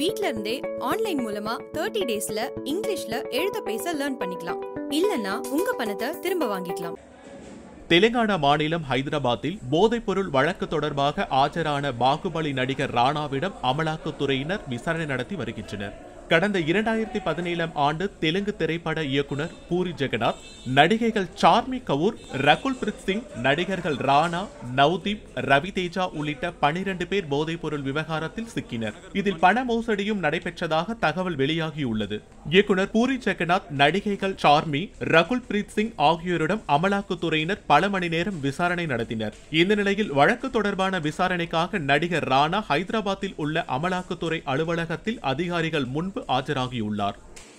வீட்ல இருந்தே ஆன்லைன் மூலமா 30 டேஸ்ல இங்கிலீஷ்ல எழுத பேச லேர்ன் பண்ணிக்கலாம். இல்லனா உங்க பணத்தை திரும்ப வாங்கிக்கலாம். தெலுங்கானா மாநிலம் ஹைதராபாத்தில் போதைப்பொருள் வழக்கு தொடர்பாக ஆஜரான பாகுபலி நடிகர் ராணாவிடம் அமலாக்கத்துறையினர் விசாரணை நடத்தி வருகின்றனர். கடந்த 2017 ஆண்டு தெலுங்கு திரைப்பட இயக்குனர் பூரி ஜெகநாத், நடிகைகள் சார்மி கவுர், ரகுல் பிரீத் சிங், நடிகர்கள் ராணா, நவ்தீப், ரவிதேஜா உள்ளிட்ட 12 பேர் போதைப்பொருள் விவகாரத்தில் சிக்கினர். இதில் பண மோசடியும் நடைபெற்றதாக தகவல் வெளியாகியுள்ளது. இயக்குனர் பூரி ஜெகநாத், நடிகைகள் சார்மி, ரகுல் பிரீத் சிங் ஆகியோரிடம் அமலாக்கத்துறையினர் பல மணி நேரம் விசாரணை நடத்தினர். இந்த நிலையில் வழக்கு தொடர்பான விசாரணைக்காக நடிகர் ராணா ஹைதராபாத்தில் உள்ள அமலாக்கத்துறை அலுவலகத்தில் அதிகாரிகள் முன் ஆஜராகியுள்ளார்.